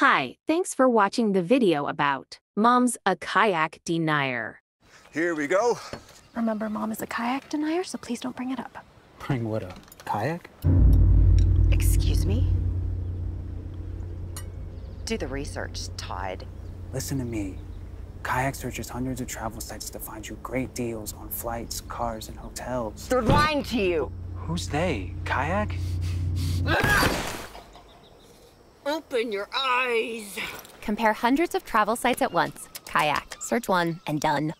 Hi, thanks for watching the video about Mom's a Kayak Denier. Here we go. Remember, Mom is a kayak denier, so please don't bring it up. Bring what up? Kayak? Excuse me? Do the research, Todd. Listen to me. Kayak searches hundreds of travel sites to find you great deals on flights, cars, and hotels. They're lying to you! Who's they? Kayak? Open your eyes! Compare hundreds of travel sites at once. Kayak. Search one and done.